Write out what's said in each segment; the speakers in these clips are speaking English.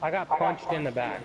I got punched in the back.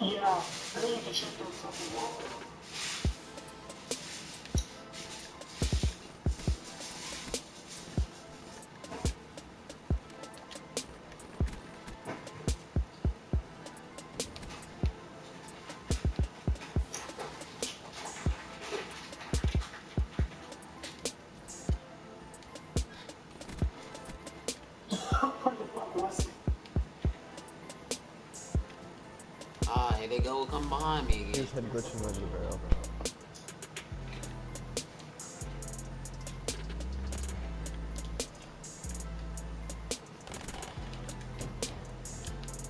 Yeah, I think I should do something else. They go come behind me again. His head glitching over the barrel.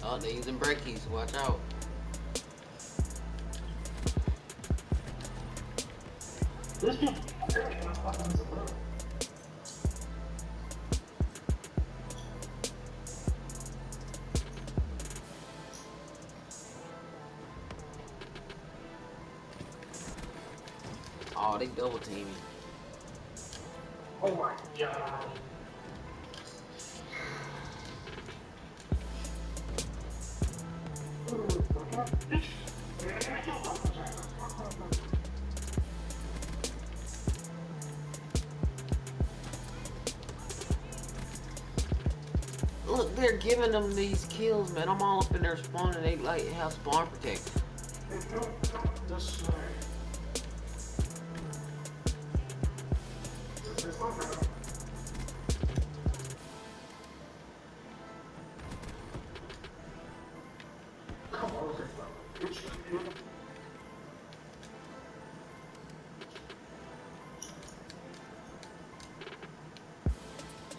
Oh, they're using breakies. Watch out. This people are breaking the buttons a little. Oh, they double teaming. Oh my god. Look, they're giving them these kills, man. I'm all up in their spawn and they like have spawn protect.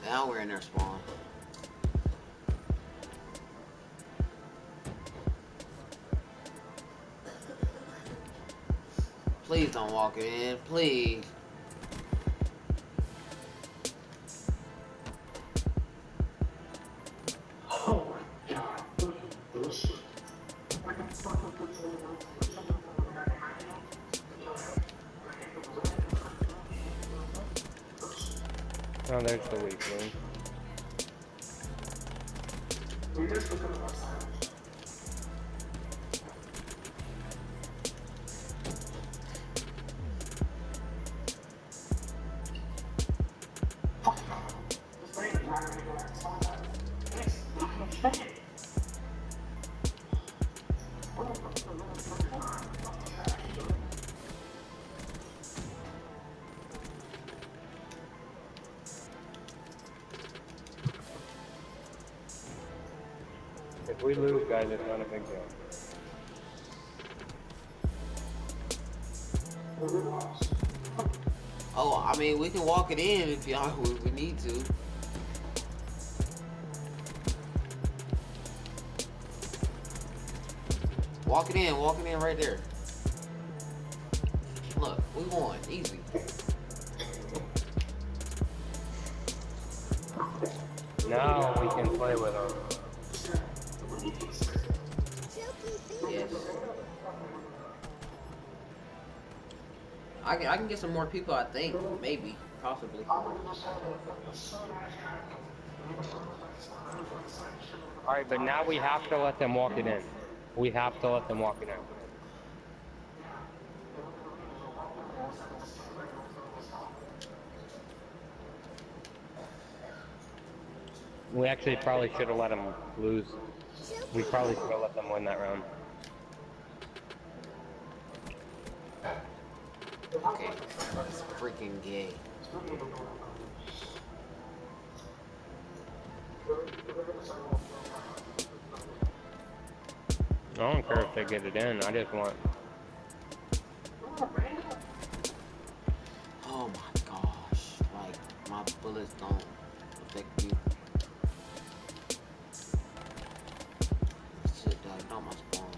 Now we're in their spawn. Please don't walk in, please. Oh, there's the weak one. We just look at the left side. If we lose, guys, it's not a big deal. Oh, I mean, we can walk it in if y'all we need to. Walk it in right there. Look, we won, easy. Now we can play with them. I can get some more people, I think. Maybe. Possibly. Alright, but now we have to let them walk it in. We have to let them walk it in. We actually probably should have let them lose. We probably should have let them win that round. Okay, that's freaking gay. I don't care if they get it in, I just want... Oh my gosh, like, my bullets don't affect you. Shit, dog, not my spawn.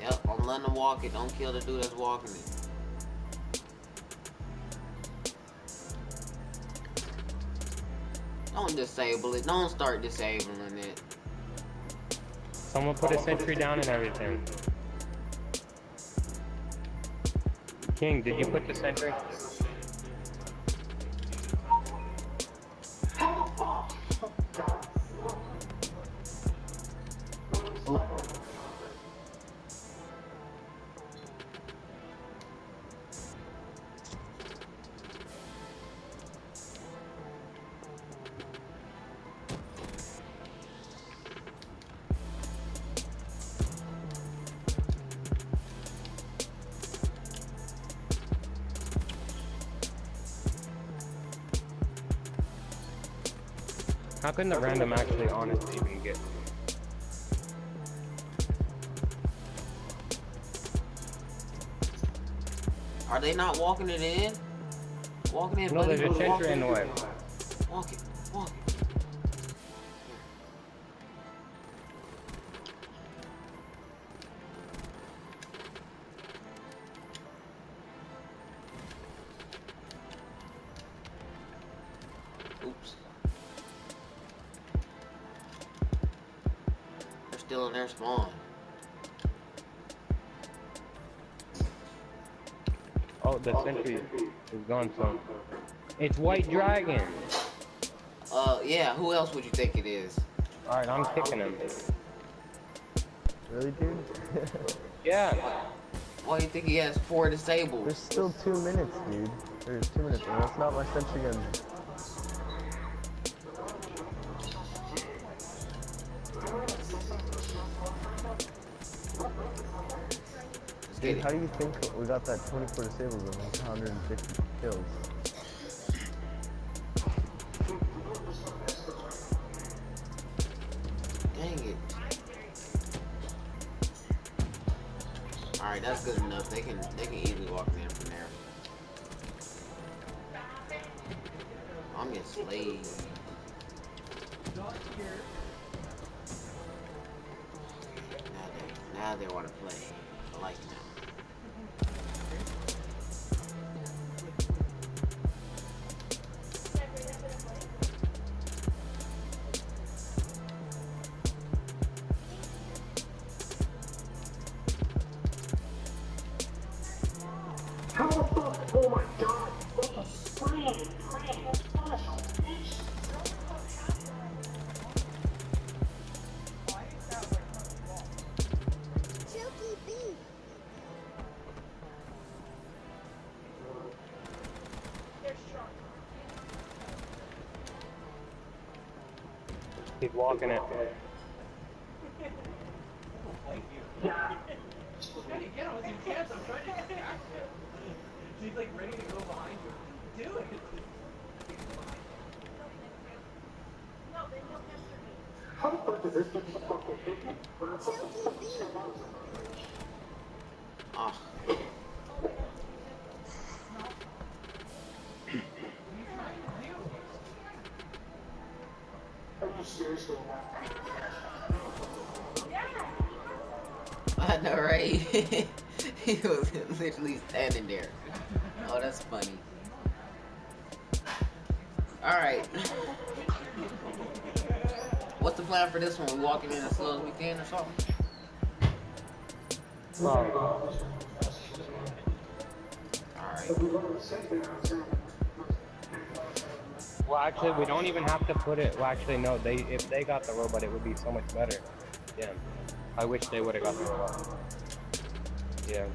Yep. and let them walk it. Don't kill the dude that's walking it. Don't disable it. Don't start disabling it. Someone put a sentry down and everything. King, did you put the sentry? How can the random actually honestly even get? Are they not walking it in? Walking in? No, there's a sentry in the way. Walk it, walk it. Oops. Still in their spawn. Oh, the sentry is gone, so it's White Dragon. Yeah, who else would you think it is? Alright, I'm kicking him. Really, dude? Yeah. Why do you think he has 4 disabled? There's still 2 minutes, dude. There's 2 minutes, and that's not my sentry gun. Dude, how do you think we got that 24 disabled and 150 kills? Dang it. Alright, that's good enough. They can easily walk in from there. I'm getting slayed. Now they want to play. I like that. How the fuck? Oh my god! What the Chucky B! He's walking it. Yeah. Get him with your chance, I'm trying to get back to him. She's like ready to go behind you. Do it! How the fuck does this get the fucking thing? Ah. Are you seriously not? Yeah! I know, right? He was literally standing there. Oh, that's funny. Alright. What's the plan for this one? We walking in as slow as we can or something? Alright. Well, actually, we don't even have to put it. Well, actually, no. If they got the robot, it would be so much better. Yeah. I wish they would have got the robot. Yeah.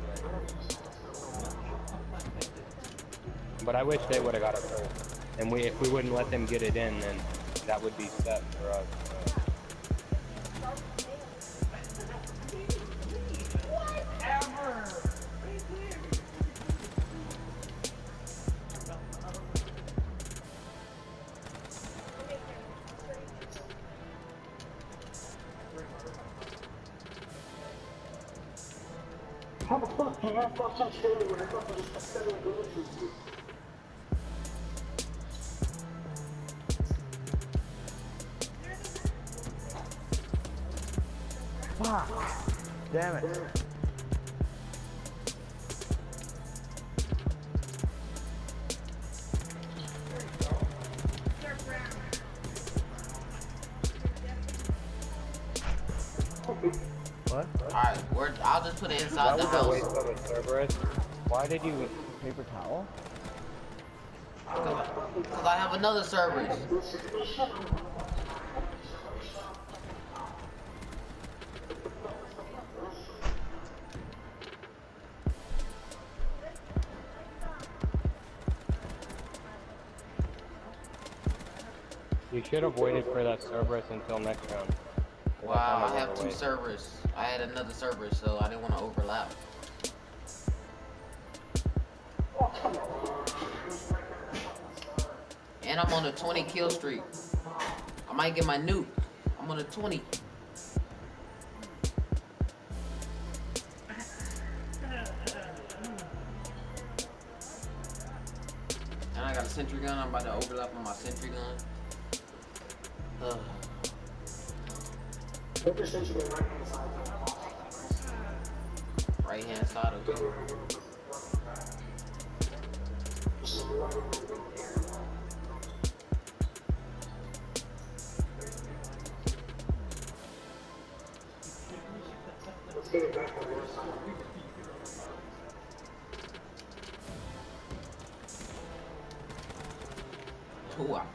But I wish they would have got it first. And if we wouldn't let them get it in, then that would be set for us. How the fuck can I fucking kill you when I fucking just a 7 minutes with you? Fuck! Damn it. What? Alright, I'll just put it inside the house. That was a waste of a Cerberus. Why did you use a paper towel? Because I have another Cerberus. You should have waited for that Cerberus until next round. Wow, I have two Cerberus. I had another Cerberus, so I didn't want to overlap. And I'm on a 20 kill streak. I might get my nuke. I'm on a 20. And I got a sentry gun. I'm about to overlap on my sentry gun. Right hand side of the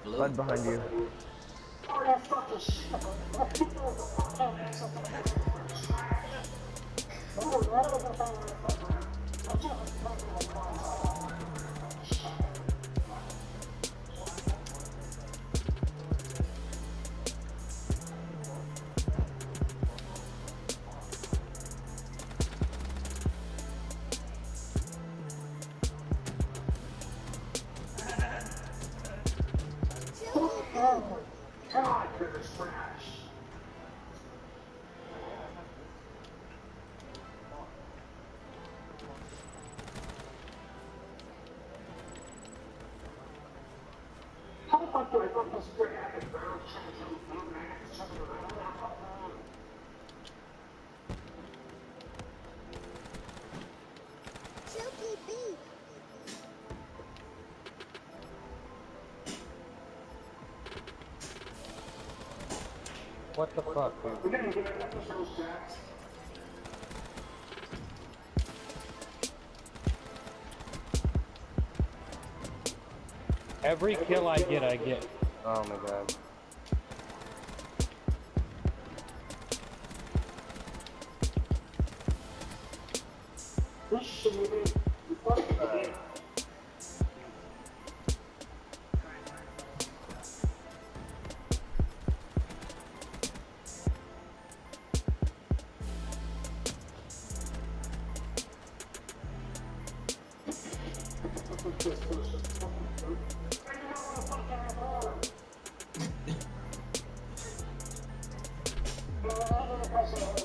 blood behind you. What the fuck, dude? Every kill I get. Oh my god.